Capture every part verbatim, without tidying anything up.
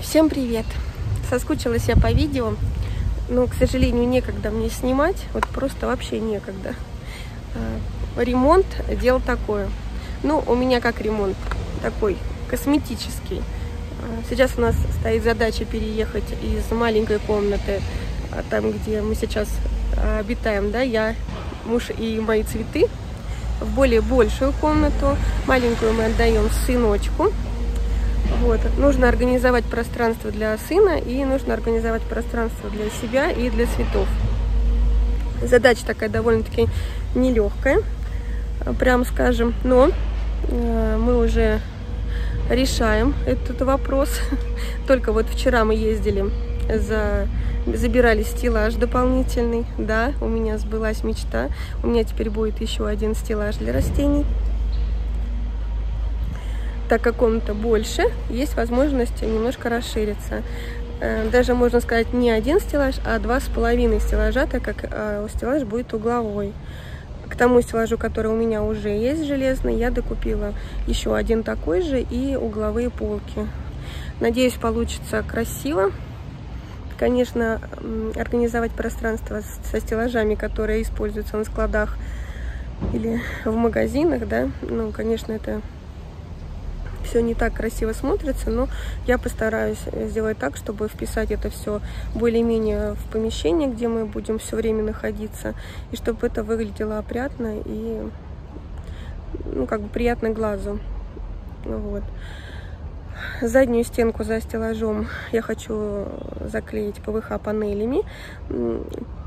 Всем привет! Соскучилась я по видео, но, к сожалению, некогда мне снимать, вот просто вообще некогда. Ремонт дело такое. Ну, у меня как ремонт такой косметический. Сейчас у нас стоит задача переехать из маленькой комнаты, там, где мы сейчас обитаем, да, я, муж и мои цветы, в более большую комнату. Маленькую мы отдаем сыночку. Вот. Нужно организовать пространство для сына и нужно организовать пространство для себя и для цветов. Задача такая довольно-таки нелегкая, прям скажем, но э, мы уже решаем этот вопрос. Только вот вчера мы ездили, за... забирали стеллаж дополнительный. Да, у меня сбылась мечта. У меня теперь будет еще один стеллаж для растений. Так как комната больше, есть возможность немножко расшириться. Даже можно сказать, не один стеллаж, а два с половиной стеллажа, так как стеллаж будет угловой. К тому стеллажу, который у меня уже есть железный, я докупила еще один такой же и угловые полки. Надеюсь, получится красиво. Конечно, организовать пространство со стеллажами, которые используются на складах или в магазинах, да, ну, конечно, это все не так красиво смотрится, но я постараюсь сделать так, чтобы вписать это все более-менее в помещение, где мы будем все время находиться, и чтобы это выглядело опрятно и, ну, как бы приятно глазу. Вот. Заднюю стенку за стеллажом я хочу заклеить ПВХ панелями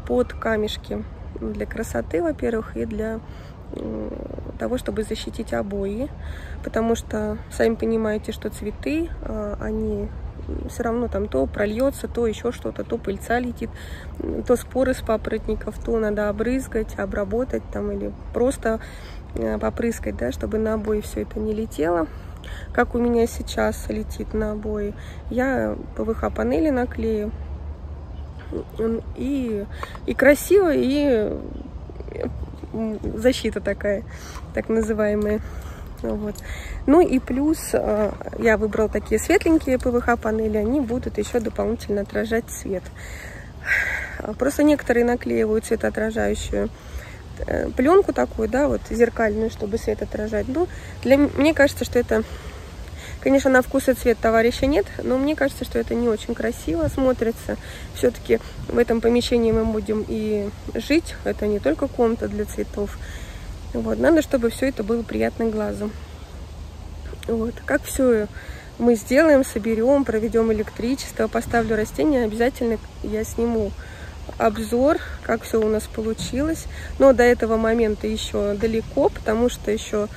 под камешки для красоты, во-первых, и для того, чтобы защитить обои, потому что сами понимаете, что цветы, они все равно там то прольется, то еще что-то, то пыльца летит, то споры с папоротников, то надо обрызгать, обработать там или просто попрыскать, да, чтобы на обои все это не летело. Как у меня сейчас летит на обои, я ПВХ панели наклею, и, и красиво, и защита такая, так называемая. Вот. Ну и плюс я выбрала такие светленькие ПВХ панели, они будут еще дополнительно отражать свет. Просто некоторые наклеивают светоотражающую пленку такую, да, вот зеркальную, чтобы свет отражать. Ну, для... мне кажется, что это, конечно, на вкус и цвет товарища нет, но мне кажется, что это не очень красиво смотрится. Все-таки в этом помещении мы будем и жить, это не только комната для цветов. Вот, надо, чтобы все это было приятно глазу. Вот, как все мы сделаем, соберем, проведем электричество, поставлю растения, обязательно я сниму обзор, как все у нас получилось. Но до этого момента еще далеко, потому что еще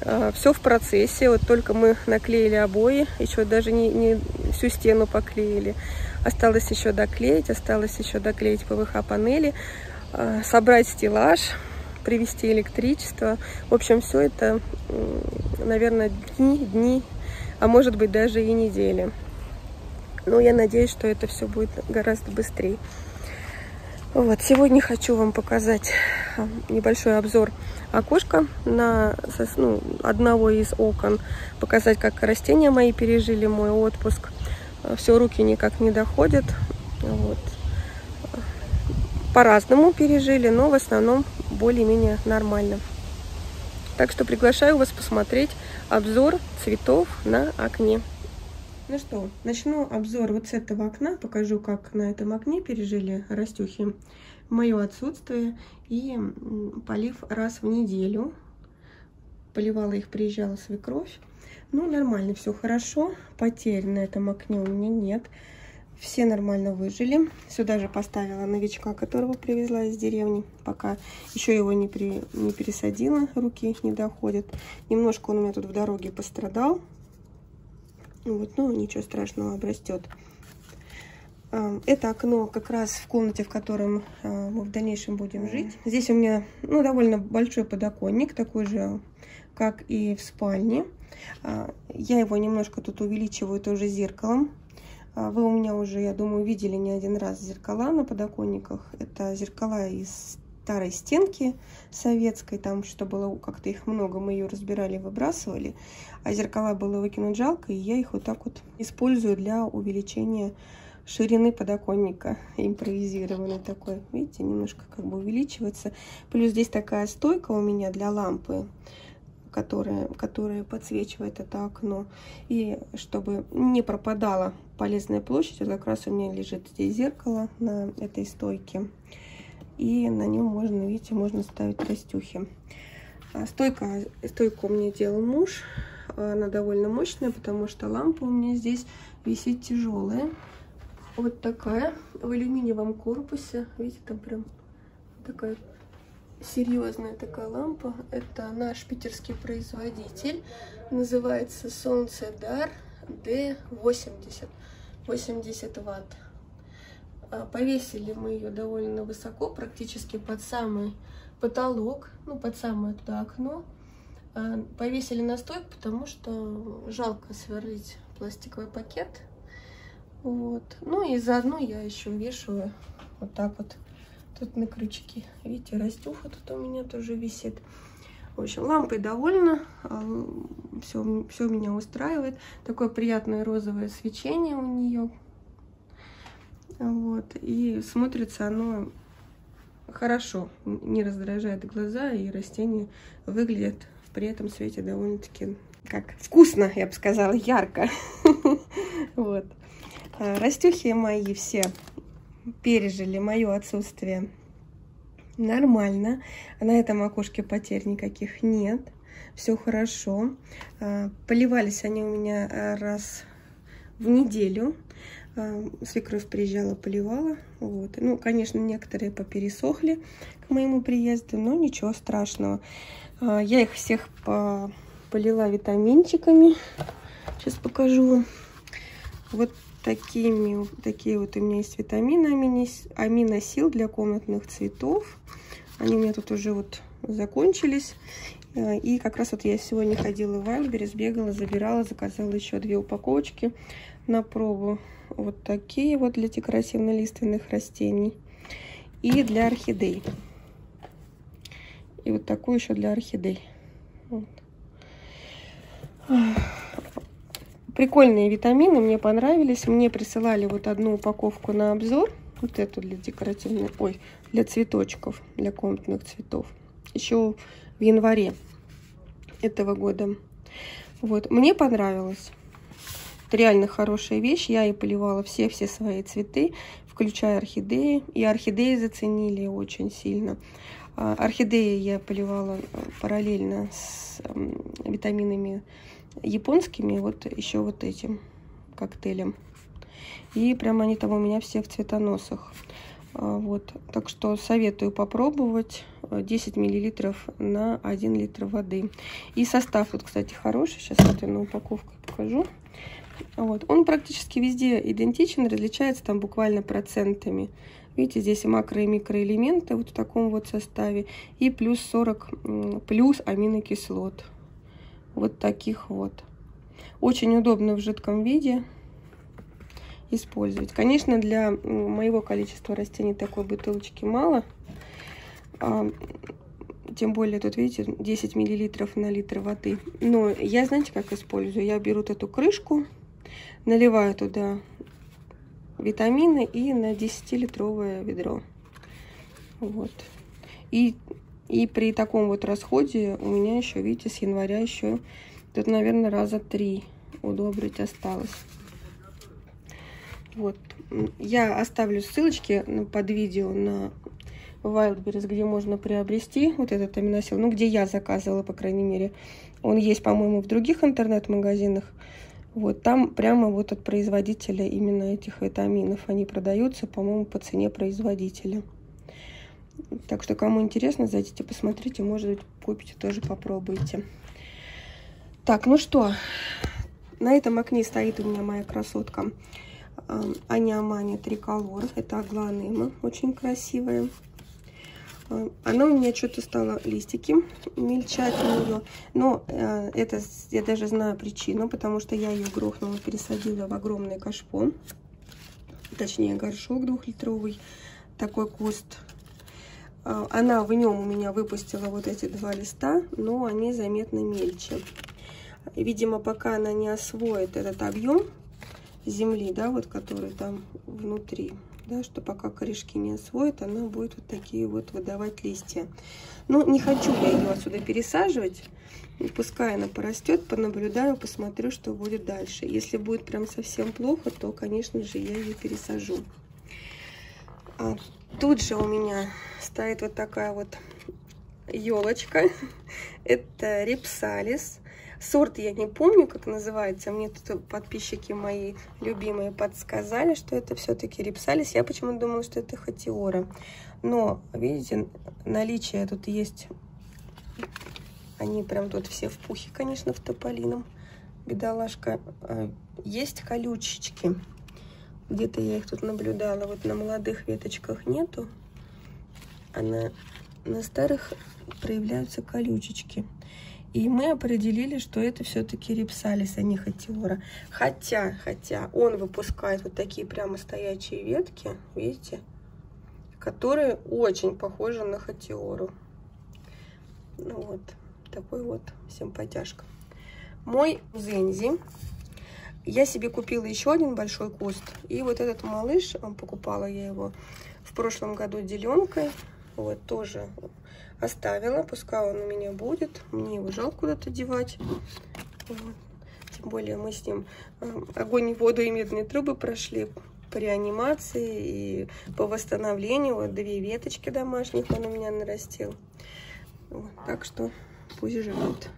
э, все в процессе. Вот только мы наклеили обои, еще даже не, не всю стену поклеили. Осталось еще доклеить, осталось еще доклеить ПВХ панели, э, собрать стеллаж, привести электричество. В общем, все это, э, наверное, дни, дни, а может быть даже и недели. Но я надеюсь, что это все будет гораздо быстрее. Вот, сегодня хочу вам показать небольшой обзор окошка на сосну, одного из окон. Показать, как растения мои пережили мой отпуск. Все, руки никак не доходят. Вот. По-разному пережили, но в основном более-менее нормально. Так что приглашаю вас посмотреть обзор цветов на окне. Ну что, начну обзор вот с этого окна, покажу, как на этом окне пережили растюхи мое отсутствие и полив раз в неделю. Поливала их, приезжала свекровь. Ну, нормально, все хорошо, потерь на этом окне у меня нет. Все нормально выжили. Сюда же поставила новичка, которого привезла из деревни. Пока еще его не, при... не пересадила, руки не доходят. Немножко он у меня тут в дороге пострадал. Вот, ну, ничего страшного, обрастет. Это окно как раз в комнате, в котором мы в дальнейшем будем жить. Здесь у меня, ну, довольно большой подоконник, такой же, как и в спальне. Я его немножко тут увеличиваю тоже зеркалом. Вы у меня уже, я думаю, видели не один раз зеркала на подоконниках. Это зеркала из старой стенки советской, там что было, как-то их много, мы ее разбирали, выбрасывали, а зеркала было выкинуть жалко, и я их вот так вот использую для увеличения ширины подоконника, импровизированный такой, видите, немножко как бы увеличивается. Плюс здесь такая стойка у меня для лампы, которая, которая подсвечивает это окно, и чтобы не пропадала полезная площадь, вот как раз у меня лежит здесь зеркало на этой стойке, и на нем можно, видите, можно ставить растюхи. Стойка, стойку мне делал муж, она довольно мощная, потому что лампа у меня здесь висит тяжелая. Вот такая, в алюминиевом корпусе, видите, там прям такая серьезная такая лампа. Это наш питерский производитель, называется Солнце-дар Д восемьдесят, восемьдесят ватт. Повесили мы ее довольно высоко, практически под самый потолок, ну под самое туда окно. Повесили на стойку, потому что жалко сверлить пластиковый пакет. Вот. Ну и заодно я еще вешаю вот так вот тут на крючки. Видите, растюха тут у меня тоже висит. В общем, лампой довольна. Все, все меня устраивает. Такое приятное розовое свечение у нее. Вот. И смотрится оно хорошо. Не раздражает глаза, и растения выглядят при этом свете довольно-таки как вкусно, я бы сказала, ярко. Вот. Растюхи мои все пережили мое отсутствие нормально. На этом окошке потерь никаких нет. Все хорошо. Поливались они у меня раз в неделю. Свекровь приезжала, поливала. Вот. Ну, конечно, некоторые попересохли к моему приезду, но ничего страшного. Я их всех полила витаминчиками. Сейчас покажу вам. Вот. Такими, такие вот у меня есть витамины аминосил для комнатных цветов. Они у меня тут уже вот закончились. И как раз вот я сегодня ходила в Wildberries, бегала, забирала, заказала еще две упаковочки на пробу. Вот такие вот для декоративно-лиственных растений. И для орхидей. И вот такую еще для орхидей. Вот. Прикольные витамины, мне понравились. Мне присылали вот одну упаковку на обзор. Вот эту для декоративных, ой, для цветочков, для комнатных цветов. Еще в январе этого года. Вот, мне понравилось. Это реально хорошая вещь. Я и поливала все-все свои цветы, включая орхидеи. И орхидеи заценили очень сильно. Орхидеи я поливала параллельно с витаминами японскими, вот еще вот этим коктейлем. И прямо они там у меня все в цветоносах. Вот. Так что советую попробовать. десять миллилитров на один литр воды. И состав вот, кстати, хороший. Сейчас вот я на упаковку покажу. Вот. Он практически везде идентичен, различается там буквально процентами. Видите, здесь макро- и микроэлементы вот в таком вот составе. И плюс сорок плюс аминокислот. Вот таких вот. Очень удобно в жидком виде использовать. Конечно, для моего количества растений такой бутылочки мало. Тем более, тут, видите, десять миллилитров на литр воды. Но я, знаете, как использую? Я беру эту крышку, наливаю туда витамины и на десятилитровое ведро. Вот. И... И при таком вот расходе у меня еще, видите, с января еще тут, наверное, раза три удобрить осталось. Вот. Я оставлю ссылочки под видео на Wildberries, где можно приобрести вот этот аминосил. Ну, где я заказывала, по крайней мере. Он есть, по-моему, в других интернет-магазинах. Вот там прямо вот от производителя именно этих витаминов они продаются, по-моему, по цене производителя. Так что, кому интересно, зайдите, посмотрите, может быть, купите, тоже попробуйте. Так, ну что, на этом окне стоит у меня моя красотка Аглаонема Триколор. Это Аглаонема, очень красивая. Она у меня что-то стала листики мельчать у нее. Но э, это я даже знаю причину, потому что я ее грохнула, пересадила в огромный кашпо. Точнее, горшок двухлитровый, такой куст. Она в нем у меня выпустила вот эти два листа, но они заметно мельче. Видимо, пока она не освоит этот объем земли, да, вот который там внутри, да, что пока корешки не освоит, она будет вот такие вот выдавать листья. Но не хочу я ее отсюда пересаживать. Пускай она порастет, понаблюдаю, посмотрю, что будет дальше. Если будет прям совсем плохо, то, конечно же, я ее пересажу. А тут же у меня стоит вот такая вот елочка. Это рипсалис. Сорт я не помню, как называется. Мне тут подписчики мои любимые подсказали, что это все-таки рипсалис. Я почему-то думала, что это хатиора. Но, видите, наличие тут есть. Они прям тут все в пухе, конечно, в тополином. Бедолашка. Есть колючечки. Где-то я их тут наблюдала. Вот на молодых веточках нету. А на, на старых проявляются колючечки. И мы определили, что это все-таки рипсалис, а не хатиора. Хотя, хотя он выпускает вот такие прямо стоячие ветки, видите, которые очень похожи на хатиору. Ну вот, такой вот симпатяшка. Мой Зензи. Я себе купила еще один большой куст. И вот этот малыш, покупала я его в прошлом году деленкой. Вот, тоже оставила, пускай он у меня будет. Мне его жалко куда-то девать. Вот. Тем более мы с ним огонь, воду и медные трубы прошли по реанимации и по восстановлению. Вот две веточки домашних он у меня нарастил. Вот, так что пусть живут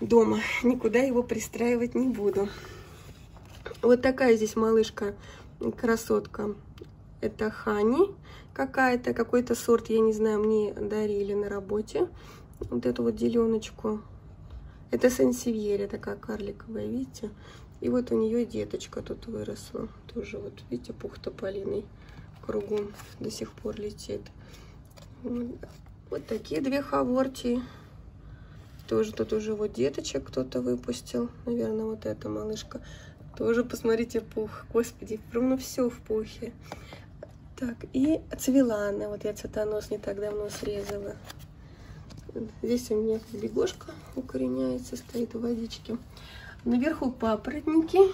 дома. Никуда его пристраивать не буду. Вот такая здесь малышка, красотка. Это Ханни какая-то, какой-то сорт, я не знаю, мне дарили на работе. Вот эту вот деленочку. Это сансевиерия такая карликовая, видите? И вот у нее деточка тут выросла. Тоже вот, видите, пух тополиный кругом до сих пор летит. Вот такие две хавортии. Тоже тут уже вот деточек кто-то выпустил. Наверное, вот эта малышка. Тоже, посмотрите, пух. Господи, прям все в пухе. Так, и цвела она. Вот я цветонос не так давно срезала. Здесь у меня бегошка укореняется, стоит в водичке. Наверху папоротники.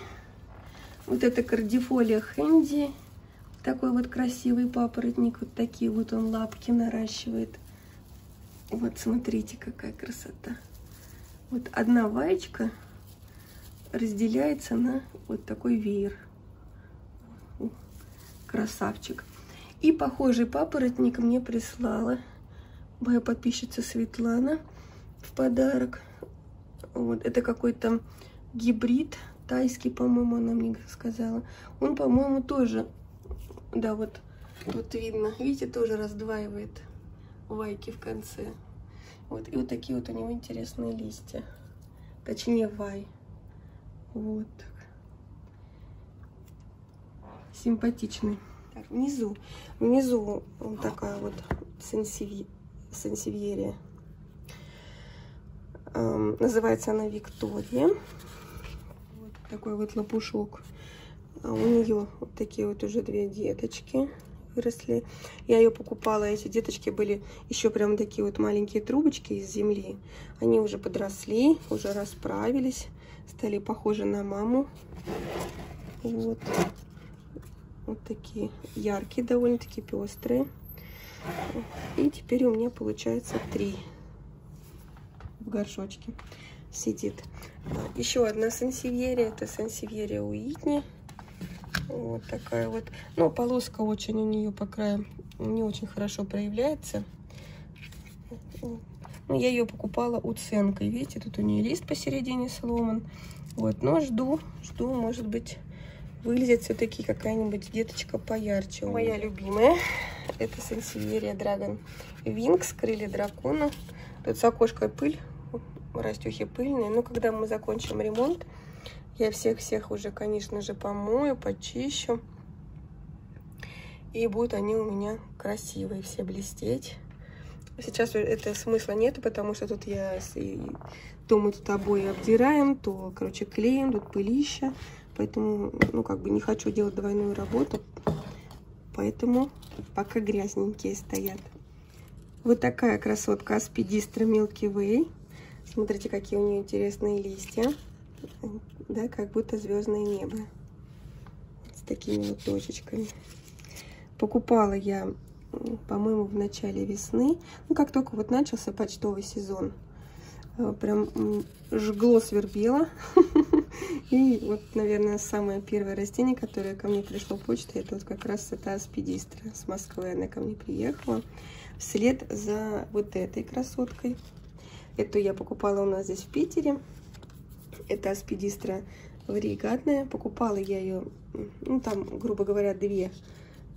Вот это кардифолия хэнди. Такой вот красивый папоротник. Вот такие вот он лапки наращивает. Вот, смотрите, какая красота. Вот одна ваечка разделяется на вот такой веер. Красавчик. И похожий папоротник мне прислала моя подписчица Светлана в подарок. Вот это какой-то гибрид тайский, по-моему, она мне сказала. Он, по-моему, тоже, да, вот вот видно, видите, тоже раздваивает вайки в конце. Вот и вот такие вот у него интересные листья, точнее вай. Вот. Симпатичный. Так, внизу, внизу вот такая вот сансеви... сансевиерия. Эм, называется она Виктория. Вот такой вот лопушок. А у нее вот такие вот уже две деточки выросли. Я ее покупала, эти деточки были еще прям такие вот маленькие трубочки из земли. Они уже подросли, уже расправились, стали похожи на маму. Вот. Вот такие яркие, довольно-таки пестрые. И теперь у меня получается три в горшочке сидит. Еще одна сансевиерия. Это сансевиерия Уитни. Вот такая вот. Но полоска очень у нее по краям не очень хорошо проявляется. Но я ее покупала уценкой. Видите, тут у нее лист посередине сломан. Вот, но жду, жду, может быть, вылезет все-таки какая-нибудь деточка поярче. Моя любимая. Это сансевиерия Драгон Вингс, крылья дракона. Тут с окошкой пыль, растюхи пыльные. Но когда мы закончим ремонт, я всех-всех уже, конечно же, помою, почищу. И будут они у меня красивые, все блестеть. Сейчас это смысла нет, потому что тут я... То мы тут обои обдираем, то, короче, клеим, тут пылища. Поэтому, ну, как бы не хочу делать двойную работу. поэтому пока грязненькие стоят. Вот такая красотка Аспидистра Milky Way. Смотрите, какие у нее интересные листья. Да, как будто звездное небо. С такими вот точечками. Покупала я, по-моему, в начале весны. Ну, как только вот начался почтовый сезон. Прям жгло, свербело. И вот, наверное, самое первое растение, которое ко мне пришло почтой, это вот как раз эта аспидистра. С Москвы она ко мне приехала. Вслед за вот этой красоткой. Эту я покупала у нас здесь в Питере. Это аспидистра вариегатная. Покупала я ее, ну там, грубо говоря, две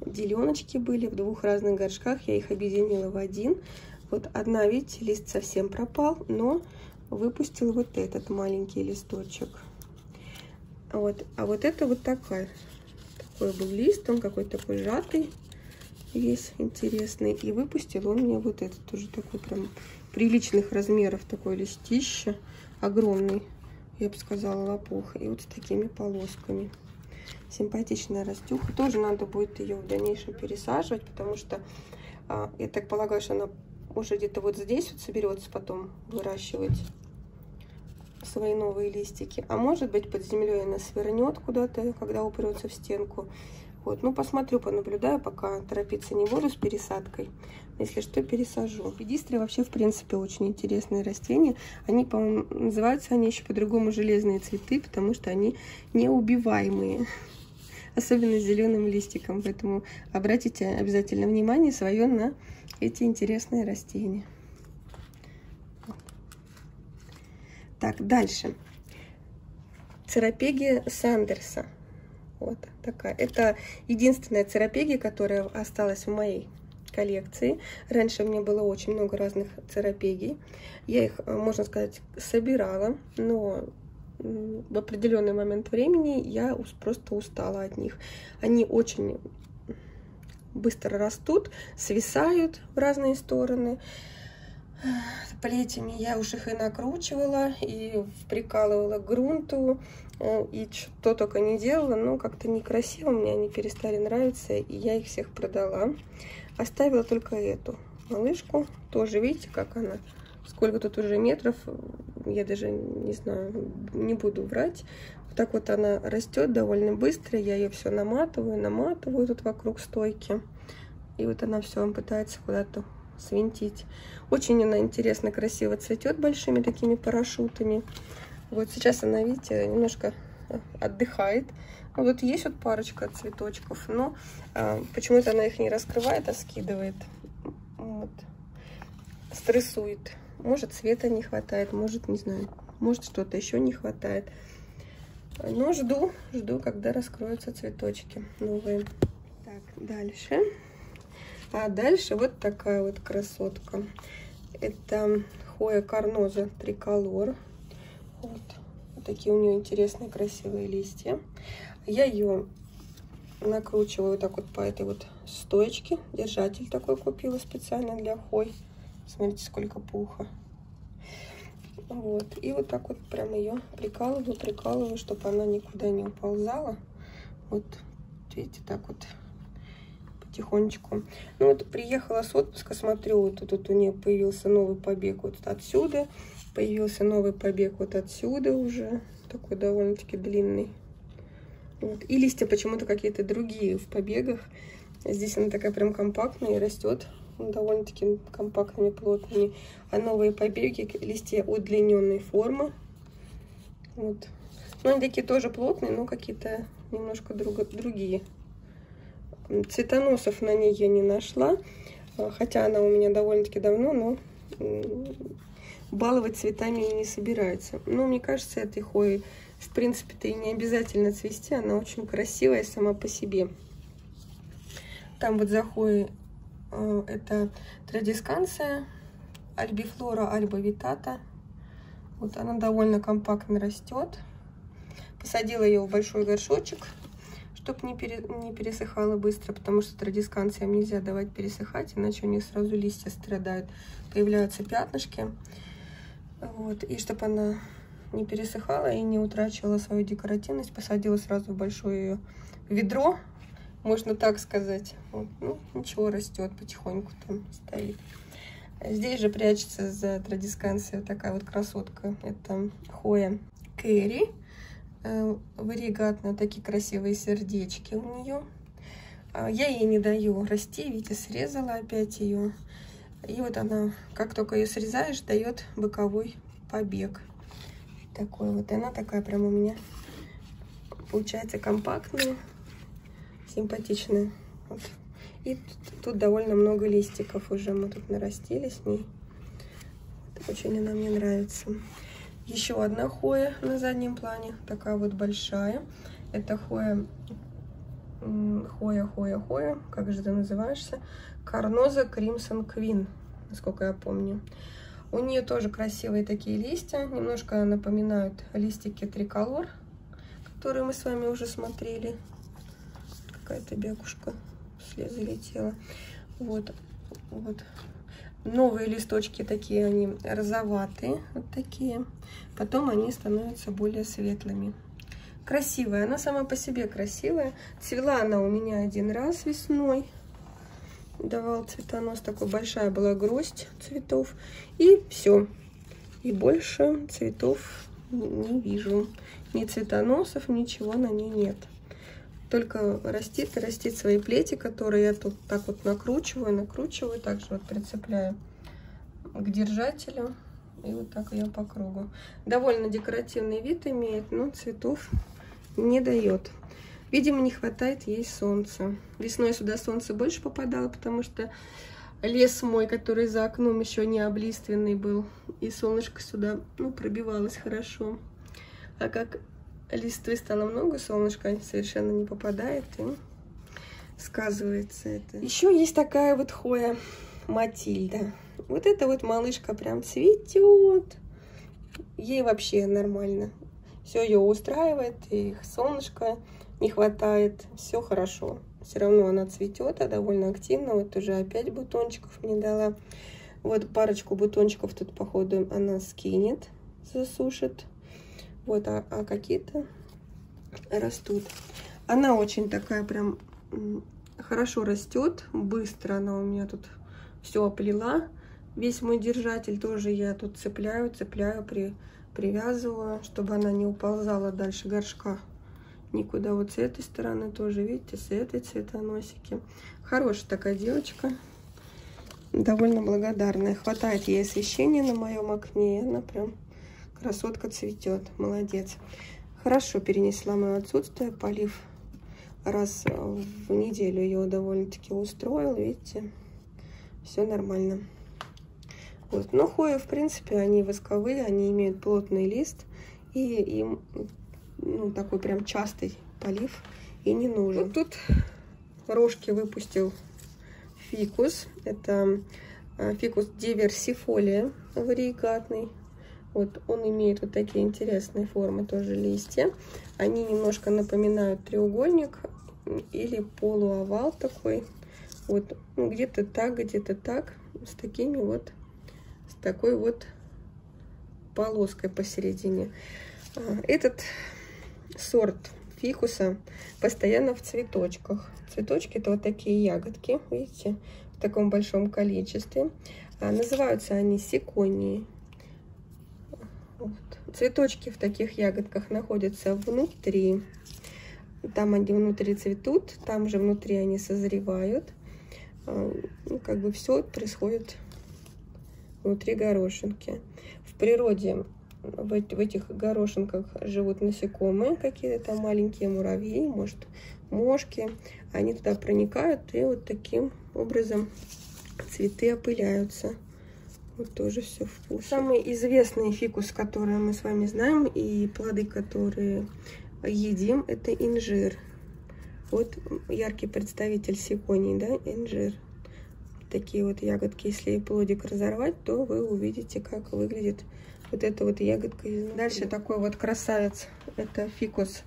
деленочки были в двух разных горшках. Я их объединила в один. Вот одна, видите, лист совсем пропал, но выпустила вот этот маленький листочек. Вот. А вот это вот такая. Такой был лист, он какой-то такой сжатый. Весь интересный. И выпустил он мне вот этот тоже такой прям приличных размеров, такой листище. Огромный, я бы сказала, лопух. И вот с такими полосками. Симпатичная растюха. Тоже надо будет ее в дальнейшем пересаживать, потому что, а, я так полагаю, что она уже где-то вот здесь вот соберется потом выращивать свои новые листики. А может быть, под землей она свернет куда-то, когда упрется в стенку. Вот, ну, посмотрю, понаблюдаю, пока торопиться не буду с пересадкой. Если что, пересажу. Педистры вообще, в принципе, очень интересные растения. Они, по-моему, называются они еще по-другому железные цветы, потому что они неубиваемые. Особенно с зеленым листиком. Поэтому обратите обязательно внимание свое на эти интересные растения. Так, дальше. Церапегия сандерса. Вот такая. Это единственная церапегия, которая осталась в моей коллекции. Раньше у меня было очень много разных церапегий. Я их, можно сказать, собирала, но в определенный момент времени я просто устала от них. Они очень быстро растут, свисают в разные стороны. Плетями я уж их и накручивала, и прикалывала к грунту, и что только не делала, но как-то некрасиво, мне они перестали нравиться, и я их всех продала. Оставила только эту малышку, тоже видите, как она, сколько тут уже метров, я даже не знаю, не буду врать. Вот так вот она растет довольно быстро, я ее все наматываю, наматываю тут вокруг стойки, и вот она все пытается куда-то свинтить. Очень она интересно, красиво цветет большими такими парашютами. Вот сейчас она, видите, немножко отдыхает. Ну, вот есть вот парочка цветочков, но а, почему-то она их не раскрывает, а скидывает. Вот. Стрессует. Может, света не хватает, может, не знаю, может, что-то еще не хватает. Но жду, жду, когда раскроются цветочки новые. Так, дальше. А дальше вот такая вот красотка. Это хойя Карноза Триколор. Вот. Вот такие у нее интересные, красивые листья. Я ее накручиваю так вот по этой вот стоечке. Держатель такой купила специально для хой. Смотрите, сколько пуха. Вот. И вот так вот прям ее прикалываю, прикалываю, чтобы она никуда не уползала. Вот, видите, так вот. Тихонечку. Ну вот приехала с отпуска, смотрю, вот тут вот у нее появился новый побег вот отсюда, появился новый побег вот отсюда уже, такой довольно-таки длинный. Вот. И листья почему-то какие-то другие в побегах. Здесь она такая прям компактная и растет довольно-таки компактными, плотными. А новые побеги, листья удлиненной формы. Вот. Ну они такие тоже плотные, но какие-то немножко друг... другие. Цветоносов на ней я не нашла, хотя она у меня довольно-таки давно, но баловать цветами не собирается. Но мне кажется, этой хойи, в принципе-то, и не обязательно цвести, она очень красивая сама по себе. Там вот за хойей это традисканция, альбифлора альбовитата. Вот она довольно компактно растет. Посадила ее в большой горшочек, чтобы не, пере, не пересыхала быстро, потому что традисканциям нельзя давать пересыхать, иначе у них сразу листья страдают, появляются пятнышки. Вот. И чтобы она не пересыхала и не утрачивала свою декоративность, посадила сразу в большое ведро можно так сказать. Вот. Ну, ничего, растет потихоньку, там стоит. Здесь же прячется за традисканцией такая вот красотка. Это хойя Кэрри вариегатная, такие красивые сердечки у нее. Я ей не даю расти, видите, срезала опять ее. И вот она, как только ее срезаешь, дает боковой побег. Такой вот. И она такая прям у меня получается компактная, симпатичная. Вот. И тут, тут довольно много листиков уже мы тут нарастили с ней. Очень она мне нравится. Еще одна хойя на заднем плане, такая вот большая. Это хойя, хойя, хойя, хойя, как же ты называешься? Карноза Кримсон Квин, насколько я помню. У нее тоже красивые такие листья, немножко напоминают листики триколор, которые мы с вами уже смотрели. Какая-то бякушка залетела. Вот, вот. Новые листочки такие, они розоватые, вот такие. Потом они становятся более светлыми. Красивая, она сама по себе красивая. Цвела она у меня один раз весной. Давал цветонос, такой большая была гроздь цветов. И все. И больше цветов не вижу. Ни цветоносов, ничего на ней нет. Только растит и растит свои плети, которые я тут так вот накручиваю, накручиваю, также вот прицепляю к держателю. И вот так ее по кругу. Довольно декоративный вид имеет, но цветов не дает. Видимо, не хватает ей солнца. Весной сюда солнце больше попадало, потому что лес мой, который за окном еще не облиственный был, и солнышко сюда, ну, пробивалось хорошо. А как листвы стало много, солнышко совершенно не попадает, и сказывается это. Еще есть такая вот хойя Матильда. Вот эта вот малышка прям цветет. Ей вообще нормально. Все ее устраивает, и солнышко не хватает. Все хорошо. Все равно она цветет, а довольно активно. Вот уже опять бутончиков не дала. Вот парочку бутончиков тут, походу, она скинет, засушит. Вот, а, а какие-то растут. Она очень такая прям хорошо растет. Быстро она у меня тут все оплела. Весь мой держатель тоже я тут цепляю, цепляю, при, привязываю, чтобы она не уползала дальше горшка. Никуда. Вот с этой стороны тоже, видите, с этой цветоносики. Хорошая такая девочка. Довольно благодарная. Хватает ей освещения на моем окне. Она прям... Красотка цветет, молодец. Хорошо перенесла мое отсутствие. Полив раз в неделю ее довольно-таки устроил. Видите, все нормально. Вот. Но хойя, в принципе, они восковые, они имеют плотный лист. И им, ну, такой прям частый полив и не нужен. Вот тут рожки выпустил фикус. Это фикус диверсифолия вариегатный. Вот он имеет вот такие интересные формы тоже листья. Они немножко напоминают треугольник или полуовал такой. Вот, ну, где-то так, где-то так. С такими вот, с такой вот полоской посередине. Этот сорт фикуса постоянно в цветочках. Цветочки — это вот такие ягодки, видите, в таком большом количестве. А называются они секонии. Вот. Цветочки в таких ягодках находятся внутри. Там они внутри цветут, там же внутри они созревают. Ну, как бы все происходит внутри горошинки. В природе в этих горошинках живут насекомые, какие-то там маленькие муравьи, может, мошки. Они туда проникают, и вот таким образом цветы опыляются. Вот тоже все вкусно. Самый известный фикус, который мы с вами знаем, и плоды, которые едим, это инжир. Вот яркий представитель секоний, да, инжир. Такие вот ягодки. Если плодик разорвать, то вы увидите, как выглядит вот эта вот ягодка изнутри. Дальше такой вот красавец. Это фикус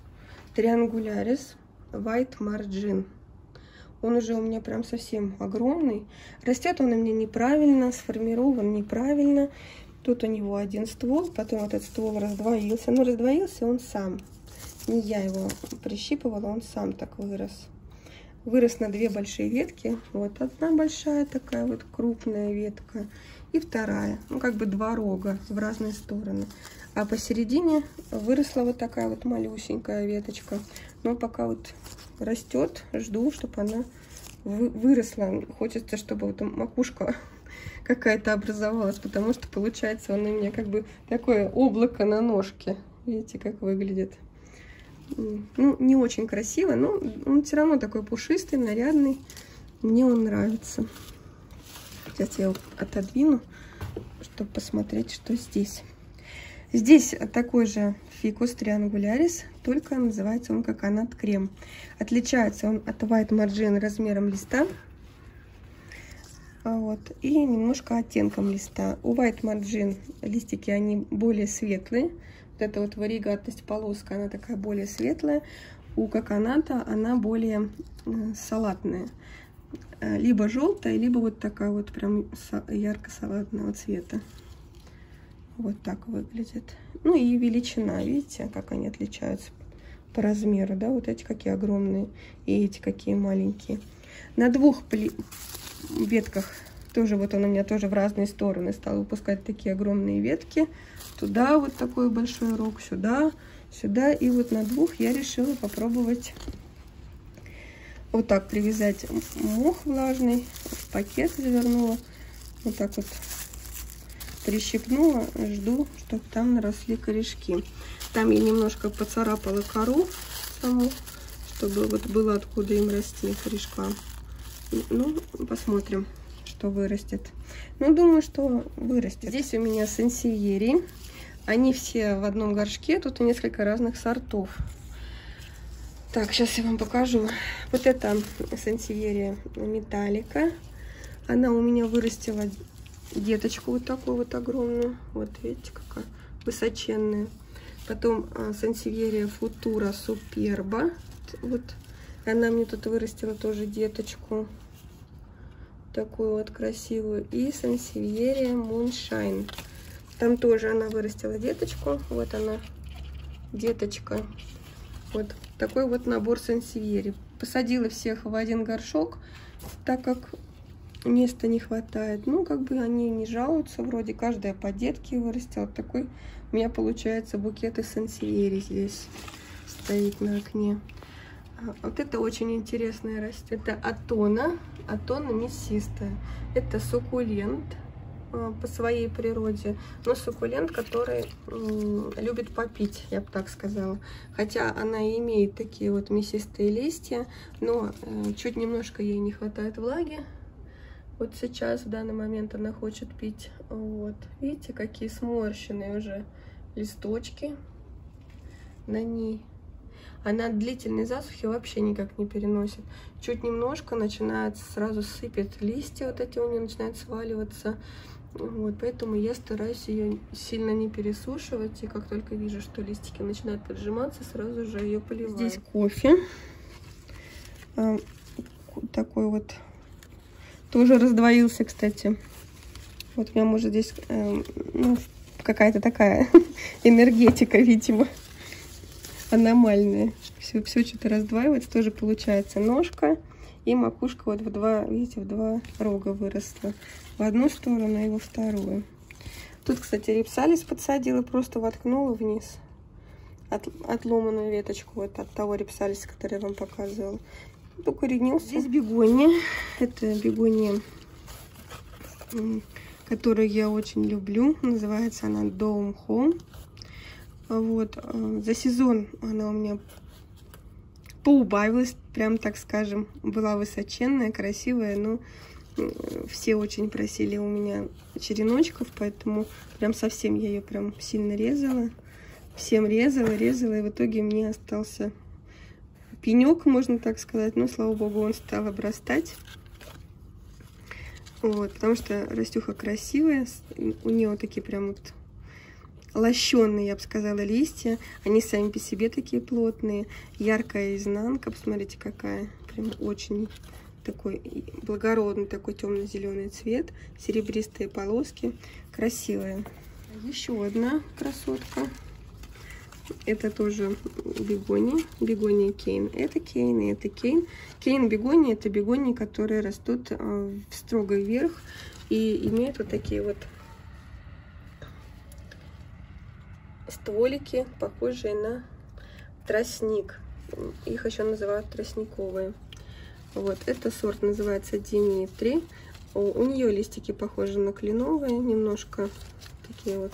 Триангулярис White Margin. Он уже у меня прям совсем огромный. Растет он у меня неправильно, сформирован неправильно. Тут у него один ствол, потом этот ствол раздвоился. Но раздвоился он сам. Не я его прищипывала, он сам так вырос. вырос на две большие ветки. Вот одна большая такая вот крупная ветка и вторая, ну как бы два рога в разные стороны. А посередине выросла вот такая вот малюсенькая веточка. Но пока вот растет, жду, чтобы она выросла. Хочется, чтобы вот макушка какая-то образовалась, потому что получается он у меня как бы такое облако на ножке. Видите, как выглядит. Ну, не очень красиво, но он все равно такой пушистый, нарядный. Мне он нравится. Сейчас я его отодвину, чтобы посмотреть, что здесь. Здесь такой же фикус Триангулярис, только называется он как анат крем. Отличается он от White Margin размером листа. Вот, и немножко оттенком листа. У White Margin листики, они более светлые. Вот эта вот варигатность, полоска, она такая более светлая. У коконата она более салатная. Либо желтая, либо вот такая вот прям ярко-салатного цвета. Вот так выглядит. Ну и величина, видите, как они отличаются по размеру, да? Вот эти какие огромные и эти какие маленькие. На двух пли... ветках тоже вот он у меня тоже в разные стороны стал выпускать такие огромные ветки. Туда вот такой большой рог, сюда, сюда. И вот на двух я решила попробовать вот так привязать мох влажный, в пакет завернула, вот так вот прищипнула, жду, чтобы там наросли корешки. Там я немножко поцарапала кору саму, чтобы вот было откуда им расти корешка. Ну, посмотрим, что вырастет. Ну, думаю, что вырастет. Здесь у меня сансевиерии. Они все в одном горшке. Тут несколько разных сортов. Так, сейчас я вам покажу. Вот это сансевиерия металлика. Она у меня вырастила... деточку вот такую вот огромную. Вот видите, какая высоченная. Потом а, сансевиерия футура суперба. Вот она мне тут вырастила тоже деточку. Такую вот красивую. И сансевиерия муншайн. Там тоже она вырастила деточку. Вот она, деточка. Вот такой вот набор сансевиерий. Посадила всех в один горшок, так как места не хватает. Ну, как бы они не жалуются. Вроде каждая по детке вырастила. Вот такой у меня получается букет из сансевиерии здесь стоит на окне. Вот это очень интересное растение. Это Атона. Атона мясистая. Это суккулент по своей природе. Но суккулент, который любит попить, я бы так сказала. Хотя она и имеет такие вот мясистые листья, но чуть немножко ей не хватает влаги. Вот сейчас, в данный момент, она хочет пить. Вот, видите, какие сморщенные уже листочки на ней. Она длительной засухи вообще никак не переносит. Чуть немножко начинает, сразу сыпет листья, вот эти у нее начинают сваливаться. Вот, поэтому я стараюсь ее сильно не пересушивать. И как только вижу, что листики начинают поджиматься, сразу же ее поливаю. Здесь кофе. Такой вот... тоже раздвоился, кстати. Вот у меня, может, здесь э, ну, какая-то такая энергетика, видимо, аномальная. Все, все что-то раздваивается. Тоже получается ножка и макушка вот в два, видите, в два рога выросла. В одну сторону и во вторую. Тут, кстати, рипсалис подсадила, просто воткнула вниз от, отломанную веточку вот от того рипсалиса, который я вам показывала. Укоренился. Здесь бегония. Это бегония, которую я очень люблю. Называется она Доум Хоум. Вот. За сезон она у меня поубавилась, прям так скажем. Была высоченная, красивая, но все очень просили у меня череночков, поэтому прям совсем я ее прям сильно резала. Всем резала, резала, и в итоге мне остался... пенек, можно так сказать, но, слава богу, он стал обрастать. Вот, потому что растюха красивая, у нее вот такие прям вот лощеные, я бы сказала, листья. Они сами по себе такие плотные, яркая изнанка, посмотрите, какая. Прям очень такой благородный, такой темно-зеленый цвет, серебристые полоски, красивая. Еще одна красотка. Это тоже бегония, бегония кейн. Это кейн и это кейн. Кейн бегония — это бегонии, которые растут э, строго вверх и имеют вот такие вот стволики, похожие на тростник. Их еще называют тростниковые. Вот, этот сорт называется Димитри. У нее листики похожи на кленовые, немножко такие вот.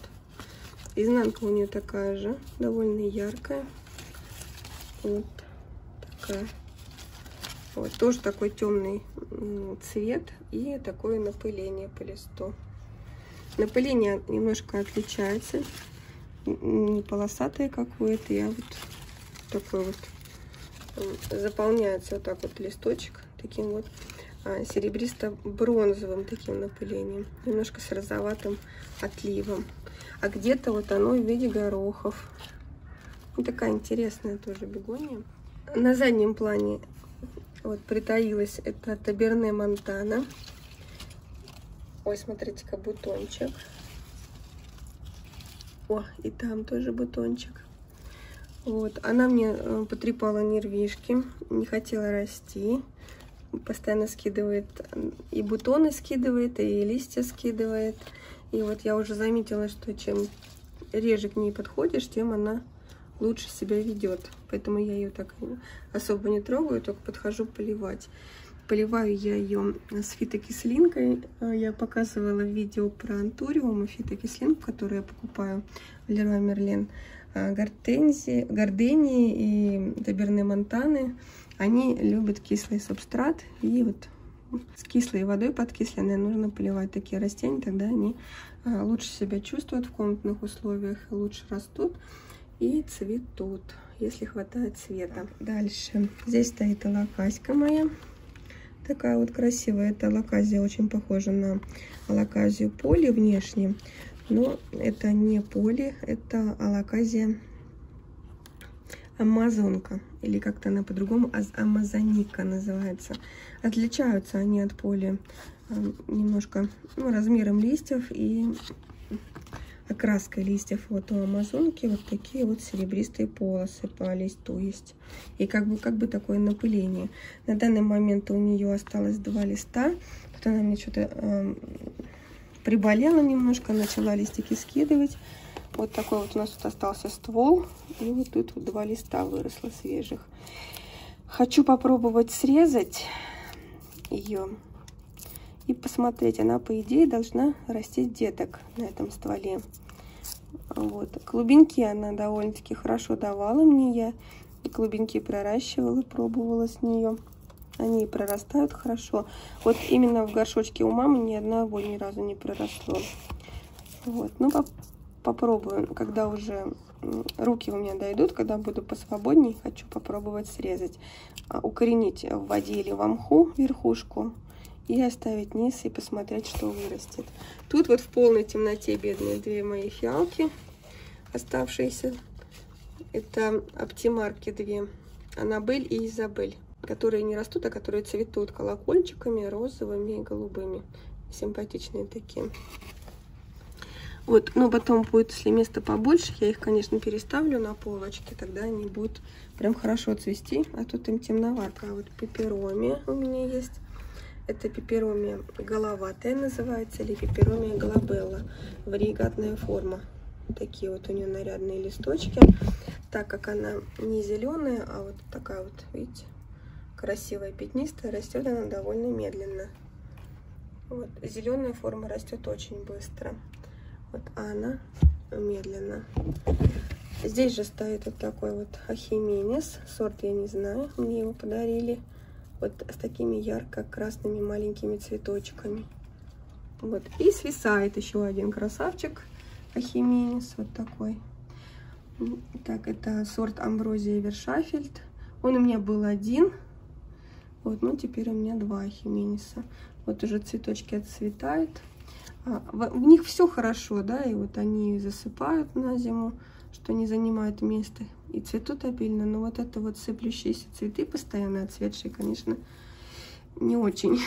Изнанка у нее такая же, довольно яркая. Вот такая. Вот, тоже такой темный цвет и такое напыление по листу. Напыление немножко отличается. Не полосатое какое-то, я вот такой вот. Заполняется вот так вот листочек таким вот серебристо-бронзовым таким напылением, немножко с розоватым отливом, а где-то вот оно в виде горохов. Вот такая интересная тоже бегония. На заднем плане вот притаилась это таберномонтана. Ой, смотрите-ка, бутончик. О, и там тоже бутончик. Вот, она мне потрепала нервишки, не хотела расти. Постоянно скидывает, и бутоны скидывает, и листья скидывает. И вот я уже заметила, что чем реже к ней подходишь, тем она лучше себя ведет. Поэтому я ее так особо не трогаю, только подхожу поливать. Поливаю я ее с фитокислинкой. Я показывала видео про антуриум и фитокислинку, которую я покупаю в Леруа Мерлен. Гортензии, гордении и таберномонтаны, они любят кислый субстрат, и вот с кислой водой подкисленной нужно поливать такие растения, тогда они лучше себя чувствуют в комнатных условиях, лучше растут и цветут, если хватает света. Дальше здесь стоит алоказия моя, такая вот красивая. Эта алоказия очень похожа на алоказию поли внешне. Но это не поле, это алоказия амазонка, или как-то она по-другому, амазоника называется. Отличаются они от поля немножко, ну, размером листьев и окраской листьев. Вот у амазонки вот такие вот серебристые полосы по листу есть. И как бы, как бы такое напыление. На данный момент у нее осталось два листа. Тут она мне что-то... приболела немножко, начала листики скидывать. Вот такой вот у нас тут остался ствол. И вот тут вот два листа выросло свежих. Хочу попробовать срезать ее и посмотреть. Она, по идее, должна растить деток на этом стволе. Вот. Клубеньки она довольно-таки хорошо давала мне. Я клубеньки проращивала, пробовала с нее. Они прорастают хорошо. Вот именно в горшочке у мамы ни одного ни разу не проросло. Вот, ну поп попробую, когда уже руки у меня дойдут, когда буду посвободнее, хочу попробовать срезать. Укоренить в воде или в мху верхушку и оставить низ и посмотреть, что вырастет. Тут вот в полной темноте бедные две мои фиалки оставшиеся. Это оптимарки две, Аннабель и Изабель, которые не растут, а которые цветут колокольчиками розовыми и голубыми. Симпатичные такие. Вот, но потом будет, если места побольше, я их, конечно, переставлю на полочке, тогда они будут прям хорошо цвести, а тут им темновато. А вот пеперомия у меня есть. Это пеперомия головатая называется, или пеперомия голабелла. Вариегатная форма. Такие вот у нее нарядные листочки. Так как она не зеленая, а вот такая вот, видите, красивая, пятнистая, растет она довольно медленно. Вот. Зеленая форма растет очень быстро. Вот, а она медленно. Здесь же стоит вот такой вот ахименис. Сорт я не знаю, мне его подарили. Вот с такими ярко-красными маленькими цветочками. Вот. И свисает еще один красавчик ахименис. Вот такой. Так, это сорт Амброзия Вершафельд. Он у меня был один. Вот, ну теперь у меня два ахимениса. Вот уже цветочки отцветают. А, в, в них все хорошо, да, и вот они засыпают на зиму, что не занимают места, и цветут обильно. Но вот это вот сыплющиеся цветы, постоянно отцветшие, конечно, не очень.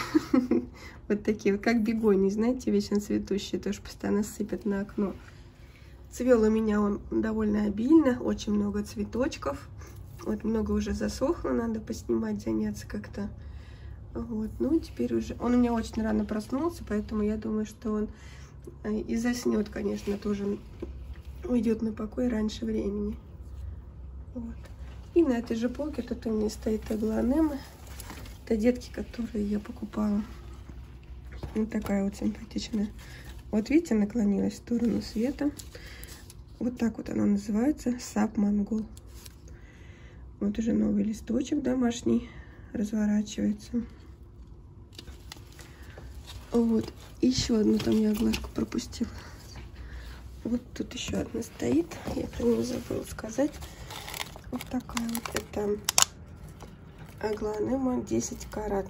Вот такие, вот как бегонии, знаете, вечно цветущие, тоже постоянно сыпят на окно. Цвел у меня он довольно обильно, очень много цветочков. Вот много уже засохло, надо поснимать, заняться как-то. Вот, ну теперь уже... Он у меня очень рано проснулся, поэтому я думаю, что он и заснет, конечно, тоже уйдет на покой раньше времени. Вот. И на этой же полке тут у меня стоит Аглаонема. Это детки, которые я покупала. Вот такая вот симпатичная. Вот видите, наклонилась в сторону света. Вот так вот она называется. Сап-монгол. Вот уже новый листочек домашний разворачивается. Вот. Еще одну там я глазку пропустила. Вот тут еще одна стоит. Я про нее забыла сказать. Вот такая вот. Это Аглаонема десять карат.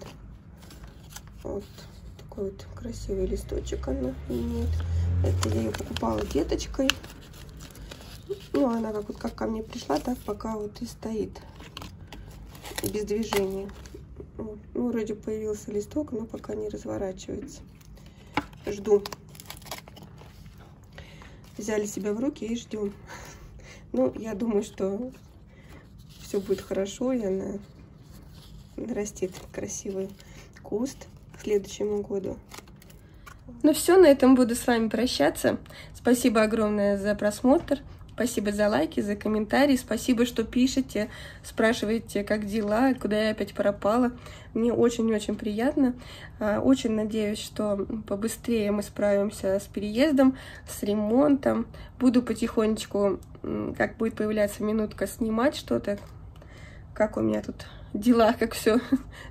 Вот. Такой вот красивый листочек она имеет. Это я ее покупала деточкой. Ну, она как вот как ко мне пришла, так пока вот и стоит. Без движения. Вот. Ну, вроде появился листок, но пока не разворачивается. Жду. Взяли себя в руки и ждем. Ну, я думаю, что все будет хорошо, и она нарастит красивый куст к следующему году. Ну все, на этом буду с вами прощаться. Спасибо огромное за просмотр. Спасибо за лайки, за комментарии. Спасибо, что пишете, спрашиваете, как дела, куда я опять пропала. Мне очень-очень приятно. Очень надеюсь, что побыстрее мы справимся с переездом, с ремонтом. Буду потихонечку, как будет появляться минутка, снимать что-то. Как у меня тут дела, как все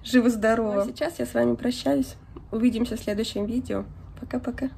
живо-здорово. А сейчас я с вами прощаюсь. Увидимся в следующем видео. Пока-пока.